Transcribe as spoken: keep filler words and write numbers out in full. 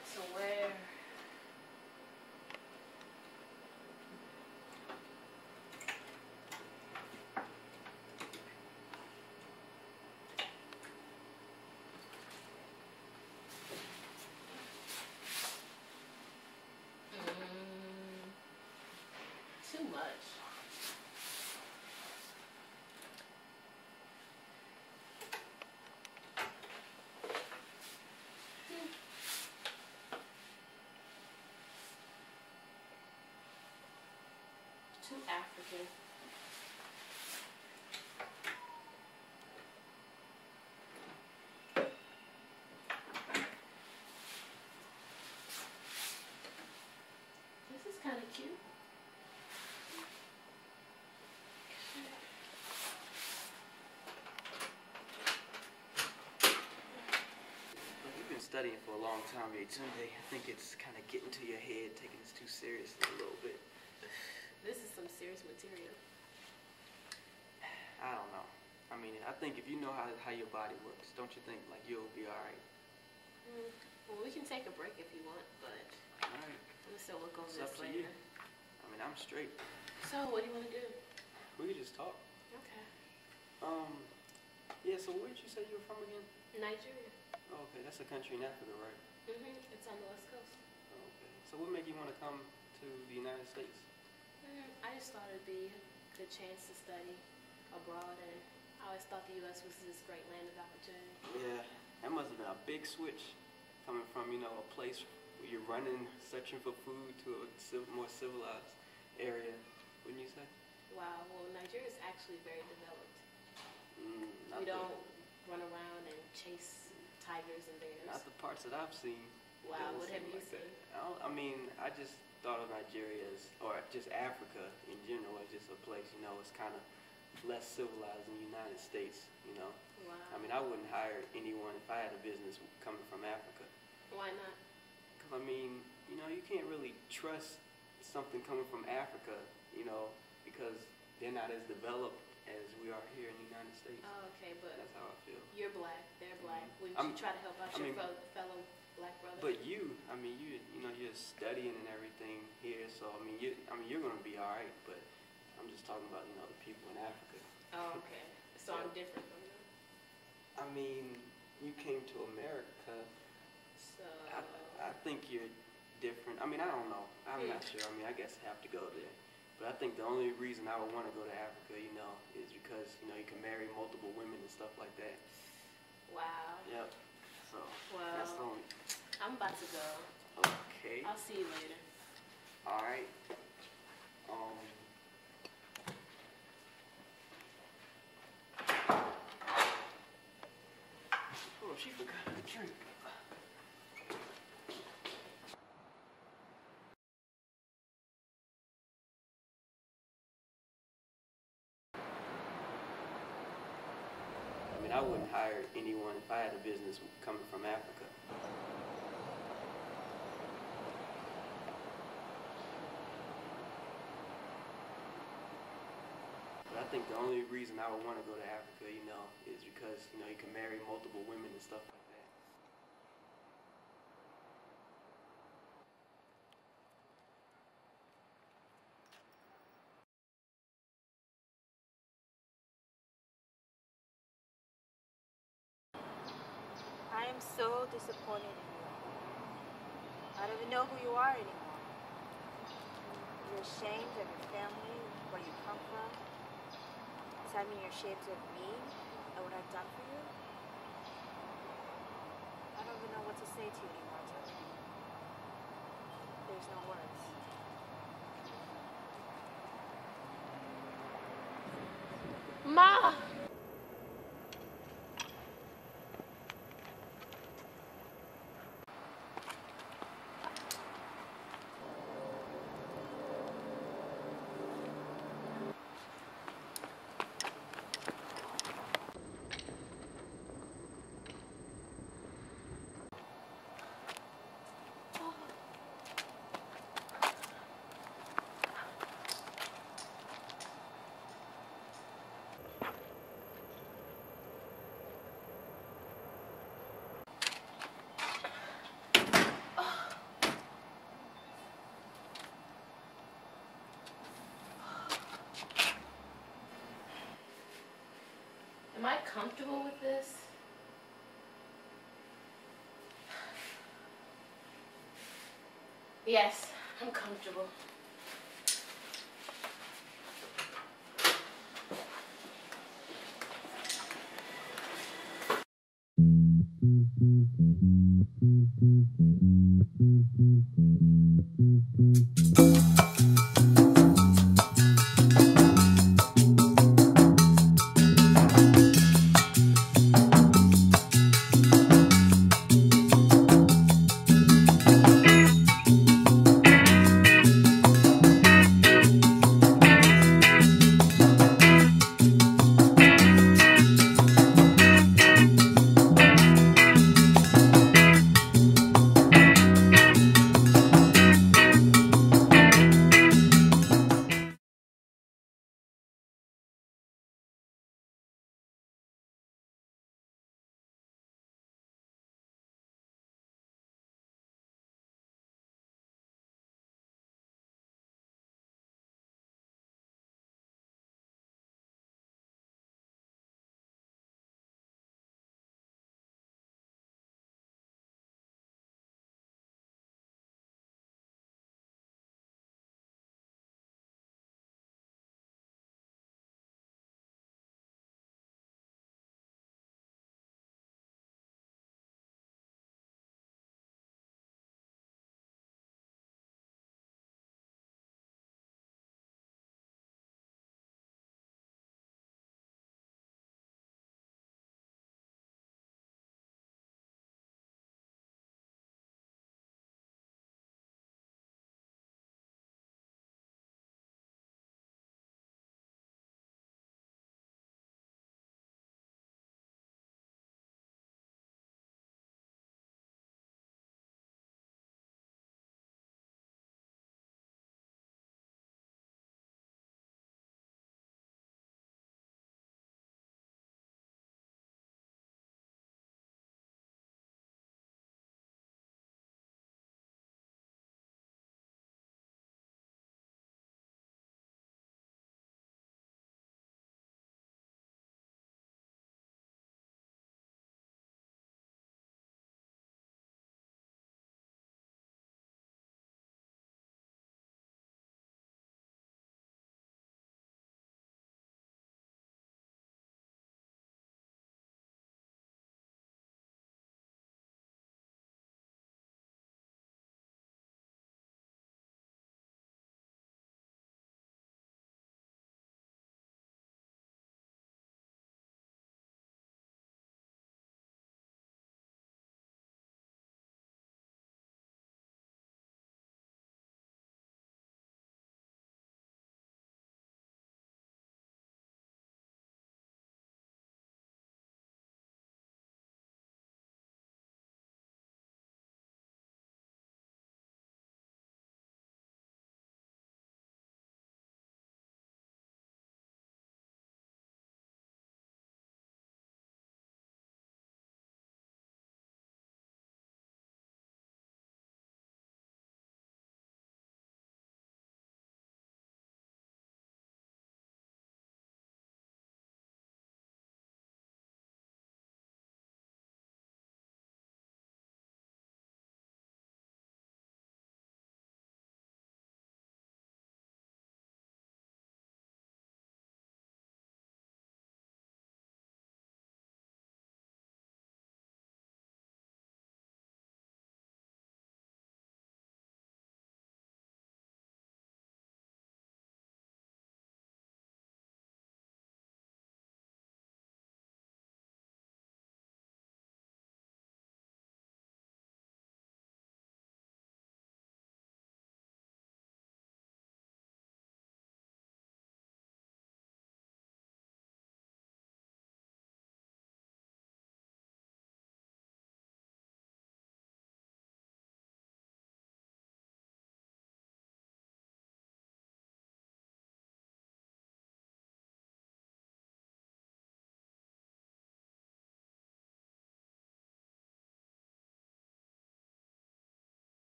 what to wear. Too African. This is kind of cute. Well, you've been studying for a long time, Yetunde. I think it's kind of getting to your head, taking this too seriously a little bit. This is some serious material. I don't know. I mean, I think if you know how, how your body works, don't you think, like, you'll be all right? Mm, well, we can take a break if you want, but all right. We'll still look over it's this up to later. You. I mean, I'm straight. So, what do you want to do? We can just talk. Okay. Um, yeah, so where did you say you were from again? Nigeria. Oh, okay, that's a country in Africa, right? Mm-hmm. It's on the west coast. Okay. So what made you want to come to the United States? I just thought it would be a good chance to study abroad, and I always thought the U S was this great land of opportunity. Yeah, that must have been a big switch, coming from, you know, a place where you're running, searching for food, to a more civilized area, wouldn't you say? Wow, well, Nigeria is actually very developed. Mm, we don't the, run around and chase tigers and bears. Not the parts that I've seen. Wow, what have you like seen? I, I mean, I just thought of Nigeria as, or just Africa in general, as just a place, you know, it's kind of less civilized than the United States, you know. Wow. I mean, I wouldn't hire anyone if I had a business coming from Africa. Why not? Because, I mean, you know, you can't really trust something coming from Africa, you know, because they're not as developed as we are here in the United States. Oh, okay, but that's how I feel. You're black, they're black. Mm-hmm. Wouldn't I'm, you try to help out I your mean, fellow black brother? But you, I mean, you, you know, you're studying and everything here, so I mean, you, I mean, you're gonna be all right. But I'm just talking about, you know, the people in Africa. Oh, okay. So yeah. I'm different from them. I mean, you came to America, so I, I think you're different. I mean, I don't know. I'm not sure. I mean, I guess I have to go there. But I think the only reason I would want to go to Africa, you know, is because, you know, you can marry multiple women and stuff like that. Wow. Yep. So, well, that's the only... I'm about to go. Okay. I'll see you later. All right. Um... Oh, she forgot the drink. I wouldn't hire anyone if I had a business coming from Africa. But I think the only reason I would want to go to Africa, you know, is because, you know, you can marry multiple women and stuff like that. I am so disappointed in you. I don't even know who you are anymore. You're ashamed of your family, where you come from. Does that mean you're ashamed of me and what I've done for you? I don't even know what to say to you anymore, Tony. There's no words. Ma! Am I comfortable with this? Yes, I'm comfortable.